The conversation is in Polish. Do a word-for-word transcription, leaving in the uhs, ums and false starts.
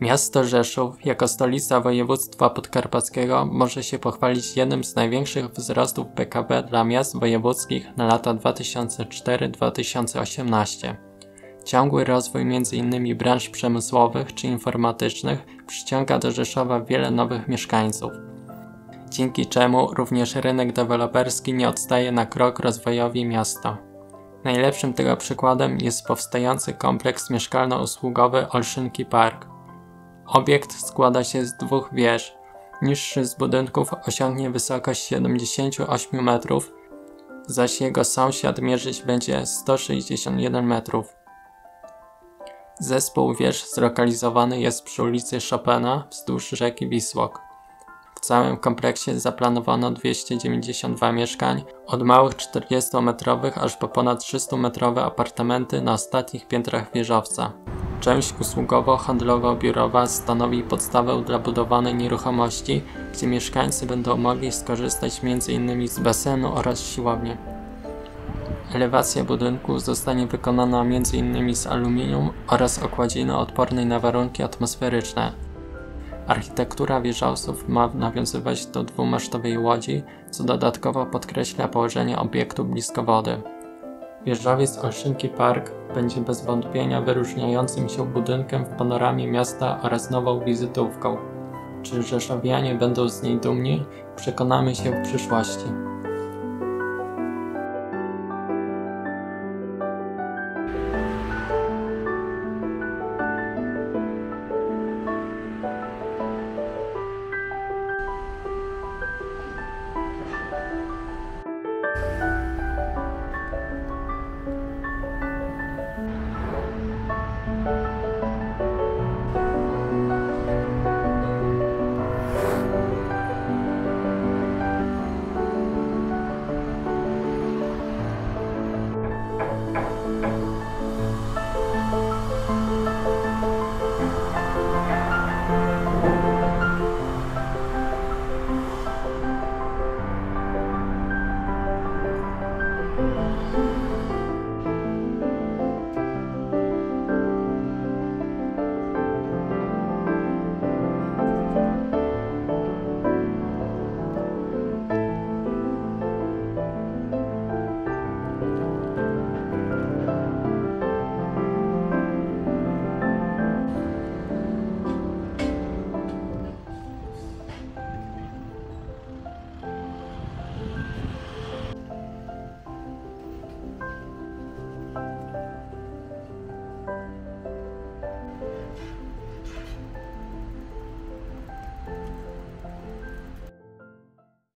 Miasto Rzeszów, jako stolica województwa podkarpackiego, może się pochwalić jednym z największych wzrostów P K B dla miast wojewódzkich na lata dwa tysiące czwarty do dwa tysiące osiemnastego. Ciągły rozwój między innymi branż przemysłowych czy informatycznych przyciąga do Rzeszowa wiele nowych mieszkańców, dzięki czemu również rynek deweloperski nie odstaje na krok rozwojowi miasta. Najlepszym tego przykładem jest powstający kompleks mieszkalno-usługowy Olszynki Park. Obiekt składa się z dwóch wież. Niższy z budynków osiągnie wysokość siedemdziesiąt osiem metrów, zaś jego sąsiad mierzyć będzie sto sześćdziesiąt jeden metrów. Zespół wież zlokalizowany jest przy ulicy Szopena wzdłuż rzeki Wisłok. W całym kompleksie zaplanowano dwieście dziewięćdziesiąt dwa mieszkań, od małych czterdziestometrowych aż po ponad trzystumetrowe apartamenty na ostatnich piętrach wieżowca. Część usługowo-handlowo-biurowa stanowi podstawę dla budowanej nieruchomości, gdzie mieszkańcy będą mogli skorzystać między innymi z basenu oraz siłowni. Elewacja budynku zostanie wykonana między innymi z aluminium oraz okładziny odpornej na warunki atmosferyczne. Architektura wieżowców ma nawiązywać do dwumasztowej łodzi, co dodatkowo podkreśla położenie obiektu blisko wody. Wieżowiec Olszynki Park będzie bez wątpienia wyróżniającym się budynkiem w panoramie miasta oraz nową wizytówką. Czy rzeszowianie będą z niej dumni? Przekonamy się w przyszłości.